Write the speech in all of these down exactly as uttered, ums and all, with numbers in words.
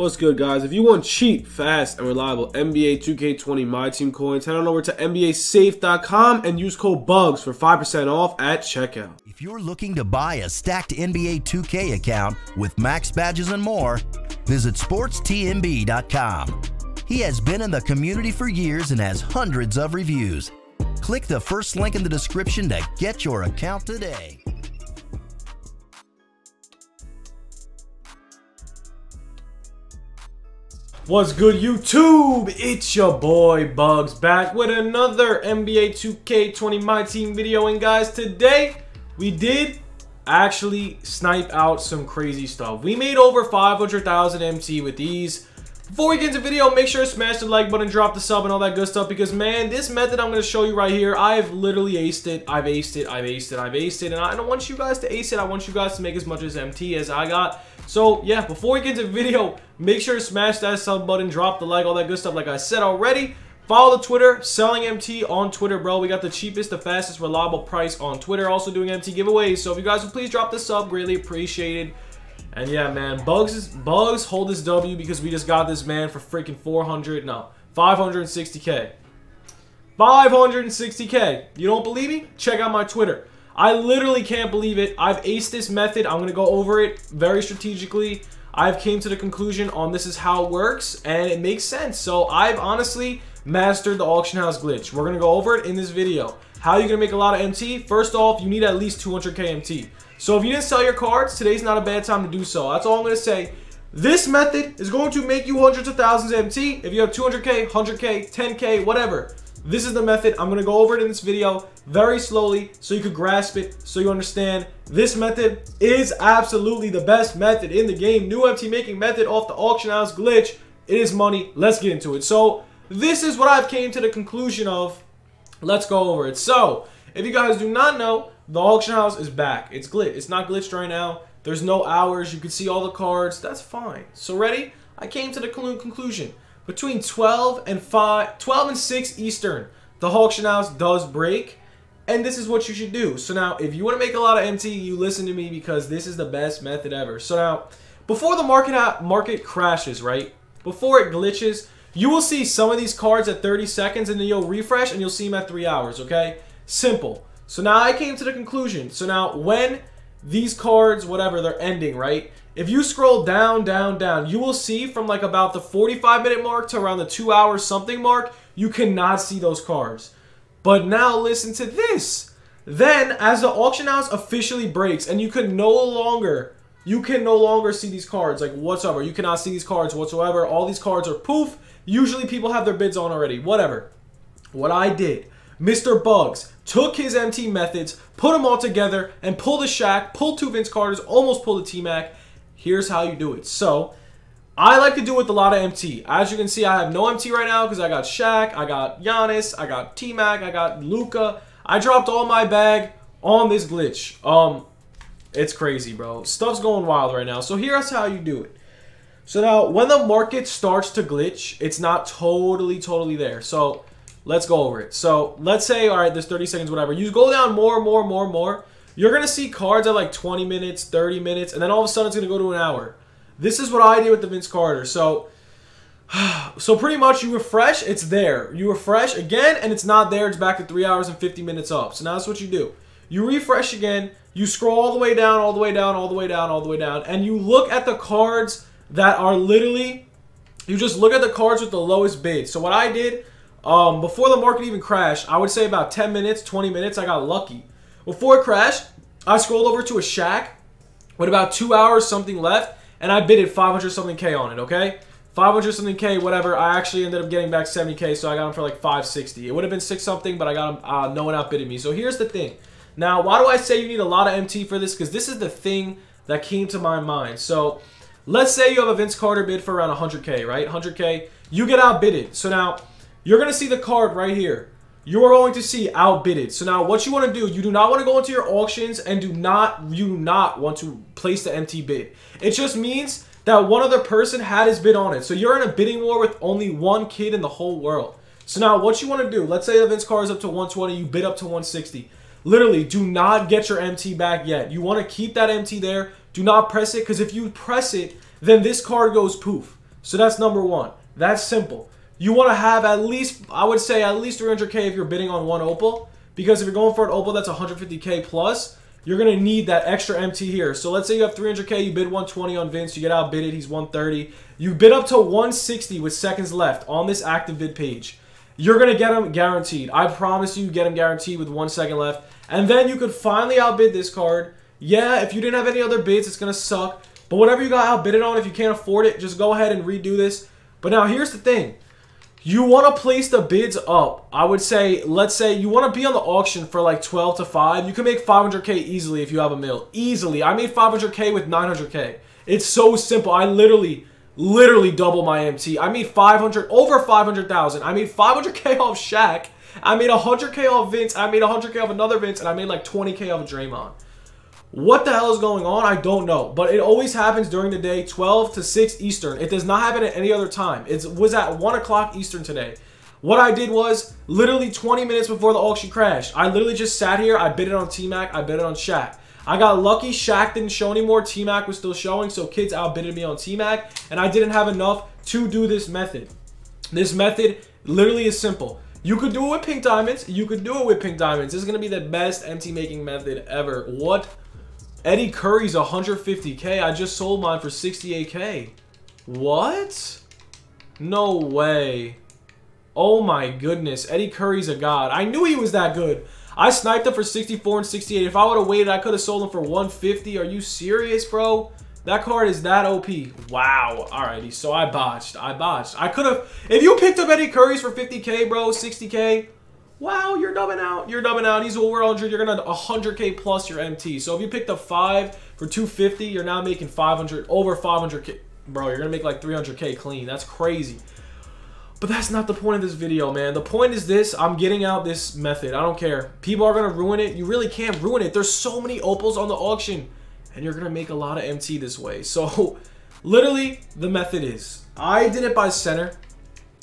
What's good, guys? If you want cheap, fast, and reliable N B A two K twenty My Team coins, head on over to N B A safe dot com and use code BUGS for five percent off at checkout. If you're looking to buy a stacked N B A two K account with max badges and more, visit sports T M B dot com. He has been in the community for years and has hundreds of reviews. Click the first link in the description to get your account today. What's good, YouTube? It's your boy Bugs back with another N B A two K twenty My Team video. And guys, today we did actually snipe out some crazy stuff. We made over five hundred thousand M T with these. Before we get into the video, make sure to smash the like button, drop the sub, and all that good stuff, because man, this method I'm going to show you right here, I've literally aced it. I've aced it. I've aced it. I've aced it. And I don't want you guys to ace it. I want you guys to make as much as M T as I got. So yeah, before we get into the video, make sure to smash that sub button, drop the like, all that good stuff like I said already. Follow the Twitter, Selling M T on Twitter, bro. We got the cheapest, the fastest, reliable price on Twitter. Also doing M T giveaways. So if you guys would please drop the sub, greatly appreciated. And yeah, man, Bugs is, Bugs hold this W, because we just got this man for freaking four hundred, no, five hundred sixty K. five hundred sixty K. You don't believe me? Check out my Twitter. I literally can't believe it. I've aced this method. I'm going to go over it very strategically. I've came to the conclusion on this is how it works, and it makes sense. So I've honestly mastered the auction house glitch. We're going to go over it in this video. How are you going to make a lot of M T? First off, you need at least two hundred K M T. So if you didn't sell your cards, today's not a bad time to do so. That's all I'm going to say. This method is going to make you hundreds of thousands of M T. If you have two hundred K, one hundred K, ten K, whatever. This is the method. I'm going to go over it in this video very slowly so you could grasp it, so you understand. This method is absolutely the best method in the game. New M T making method off the auction house glitch. It is money. Let's get into it. So this is what I've came to the conclusion of. Let's go over it. So if you guys do not know, the auction house is back. It's glitched. It's not glitched right now. There's no hours. You can see all the cards. That's fine. So ready? I came to the conclusion. Between twelve and five, twelve and six Eastern, the auction house does break, and this is what you should do. So now, if you want to make a lot of M T, you listen to me, because this is the best method ever. So now, before the market market crashes, right? Before it glitches, you will see some of these cards at thirty seconds, and then you'll refresh, and you'll see them at three hours, okay? Simple. So now, I came to the conclusion. So now, when these cards, whatever, they're ending, right? If you scroll down, down, down, you will see from like about the forty-five minute mark to around the two hour something mark, you cannot see those cards. But now listen to this. Then as the auction house officially breaks and you can no longer, you can no longer see these cards like whatsoever. You cannot see these cards whatsoever. All these cards are poof. Usually people have their bids on already, whatever. What I did, Mister Bugs took his M T methods, put them all together, and pulled a Shaq, pulled two Vince Carters, almost pulled a T-Mac. Here's how you do it. So, I like to do it with a lot of M T. As you can see, I have no M T right now because I got Shaq, I got Giannis, I got T-Mac, I got Luka. I dropped all my bag on this glitch. Um, it's crazy, bro. Stuff's going wild right now. So, here's how you do it. So, now, when the market starts to glitch, it's not totally, totally there. So, let's go over it. So, let's say, all right, there's thirty seconds, whatever. You go down more, more, more, more. You're going to see cards at like twenty minutes, thirty minutes, and then all of a sudden it's going to go to an hour. This is what I did with the Vince Carter. So, so pretty much you refresh, it's there. You refresh again, and it's not there. It's back to three hours and fifty minutes up. So now that's what you do. You refresh again. You scroll all the way down, all the way down, all the way down, all the way down, and you look at the cards that are literally, you just look at the cards with the lowest bid. So what I did... Um, before the market even crashed, I would say about ten minutes, twenty minutes, I got lucky. Before it crashed, I scrolled over to a Shaq with about two hours something left, and I bidded five hundred something K on it, okay? five hundred something K, whatever. I actually ended up getting back seventy K, so I got him for like five sixty. It would have been six something, but I got him, uh, no one outbidded me. So here's the thing. Now, why do I say you need a lot of M T for this? Because this is the thing that came to my mind. So, let's say you have a Vince Carter bid for around one hundred K, right? one hundred K. You get outbidded. So now... you're going to see the card right here. You are going to see outbidded. So now what you want to do, you do not want to go into your auctions and do not, you do not want to place the M T bid. It just means that one other person had his bid on it. So you're in a bidding war with only one kid in the whole world. So now what you want to do, let's say the Vince card is up to one twenty, you bid up to one sixty. Literally, do not get your M T back yet. You want to keep that M T there. Do not press it, because if you press it, then this card goes poof. So that's number one. That's simple. You want to have at least, I would say at least three hundred K if you're bidding on one Opal, because if you're going for an Opal that's one hundred fifty K plus, you're going to need that extra M T here. So let's say you have three hundred K, you bid one twenty on Vince, you get outbidded, he's one thirty. You bid up to one sixty with seconds left on this active bid page. You're going to get him guaranteed. I promise you, you get him guaranteed with one second left. And then you could finally outbid this card. Yeah, if you didn't have any other bids, it's going to suck. But whatever you got outbidded on, if you can't afford it, just go ahead and redo this. But now here's the thing. You want to place the bids up. I would say, let's say you want to be on the auction for like twelve to five. You can make five hundred K easily if you have a mil. Easily. I made five hundred K with nine hundred K. It's so simple. I literally, literally double my M T. I made five hundred, over five hundred thousand. I made five hundred K off Shaq. I made one hundred K off Vince. I made one hundred K off another Vince. And I made like twenty K off Draymond. What the hell is going on? I don't know. But it always happens during the day, twelve to six Eastern. It does not happen at any other time. It was at one o'clock Eastern today. What I did was literally twenty minutes before the auction crashed. I literally just sat here. I bid it on T-Mac. I bid it on Shaq. I got lucky. Shaq didn't show anymore. T-Mac was still showing. So kids outbidded me on T-Mac. And I didn't have enough to do this method. This method literally is simple. You could do it with pink diamonds. You could do it with pink diamonds. This is going to be the best M T making method ever. What? Eddie Curry's one hundred fifty K. I just sold mine for sixty-eight K. What? No way. Oh my goodness. Eddie Curry's a god. I knew he was that good. I sniped him for sixty-four and sixty-eight. If I would have waited, I could have sold him for one fifty. Are you serious, bro? That card is that O P. Wow. Alrighty. So I botched. I botched. I could have... If you picked up Eddie Curry's for fifty K, bro, sixty K... Wow, you're dubbing out. You're dubbing out. He's over one hundred. You're going to one hundred K plus your M T. So if you picked up five for two fifty, you're now making five hundred, over five hundred K. Bro, you're going to make like three hundred K clean. That's crazy. But that's not the point of this video, man. The point is this. I'm getting out this method. I don't care. People are going to ruin it. You really can't ruin it. There's so many Opals on the auction. And you're going to make a lot of M T this way. So literally, the method is. I did it by center.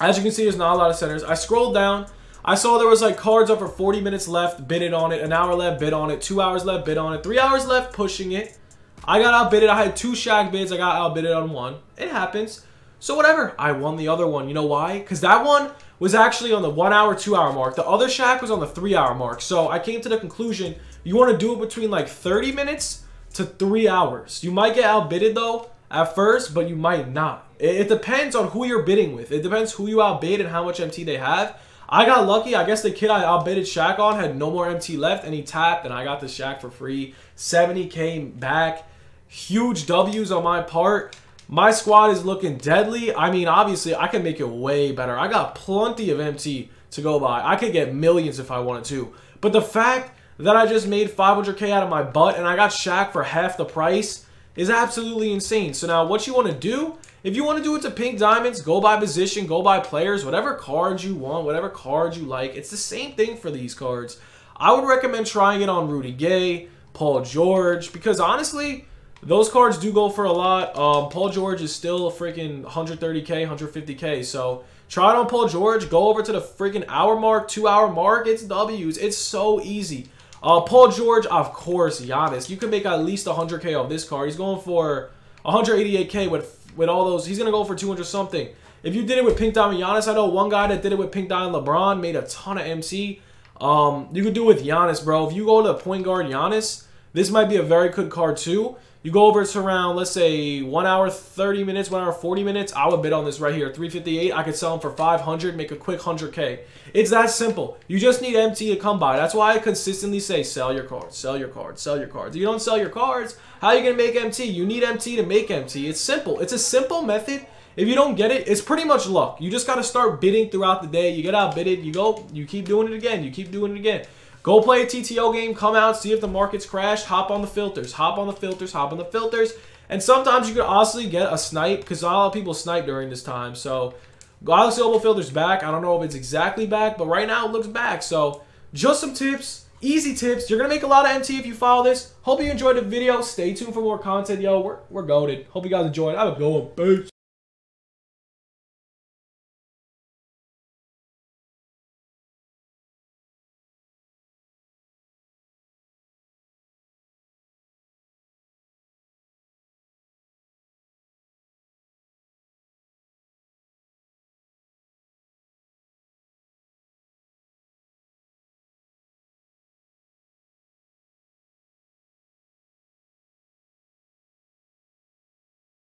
As you can see, there's not a lot of centers. I scrolled down. I saw there was like cards up for forty minutes left, bidded on it, an hour left, bid on it, two hours left, bid on it, three hours left, pushing it. I got outbidded. I had two Shaq bids. I got outbidded on one. It happens. So whatever. I won the other one. You know why? Because that one was actually on the one hour, two hour mark. The other Shaq was on the three hour mark. So I came to the conclusion, you want to do it between like thirty minutes to three hours. You might get outbidded though at first, but you might not. It, it depends on who you're bidding with. It depends who you outbid and how much M T they have. I got lucky. I guess the kid I outbidded Shaq on had no more M T left, and he tapped, and I got the Shaq for free. seventy K back. Huge W's on my part. My squad is looking deadly. I mean, obviously, I can make it way better. I got plenty of M T to go by. I could get millions if I wanted to. But the fact that I just made five hundred K out of my butt, and I got Shaq for half the price, is absolutely insane. So now what you want to do... If you want to do it to pink diamonds, go by position, go by players, whatever cards you want, whatever cards you like. It's the same thing for these cards. I would recommend trying it on Rudy Gay, Paul George, because honestly, those cards do go for a lot. Um, Paul George is still freaking one thirty K, one fifty K. So try it on Paul George. Go over to the freaking hour mark, two hour mark. It's W's. It's so easy. Uh, Paul George, of course, Giannis. You can make at least one hundred K off this card. He's going for one eighty-eight K with... With all those, he's going to go for two hundred something. If you did it with pink diamond Giannis, I know one guy that did it with pink diamond LeBron, made a ton of M T. Um, you could do it with Giannis, bro. If you go to point guard Giannis, this might be a very good card too. You go over to around, let's say, one hour thirty minutes, one hour forty minutes. I would bid on this right here, three fifty-eight. I could sell them for five hundred, make a quick one hundred K. It's that simple. You just need M T to come by. That's why I consistently say sell your cards, sell your cards, sell your cards. If you don't sell your cards, how are you going to make M T? You need M T to make M T. It's simple. It's a simple method. If you don't get it, it's pretty much luck. You just got to start bidding throughout the day. You get outbidded, you go, you keep doing it again, you keep doing it again. Go play a T T O game, come out, see if the market's crashed, hop on the filters, hop on the filters, hop on the filters. And sometimes you could honestly get a snipe, because a lot of people snipe during this time. So, Galaxy Opal Filter's back. I don't know if it's exactly back, but right now it looks back. So, just some tips, easy tips. You're going to make a lot of M T if you follow this. Hope you enjoyed the video. Stay tuned for more content, yo. We're, we're goated. Hope you guys enjoyed. Have a good one. Peace.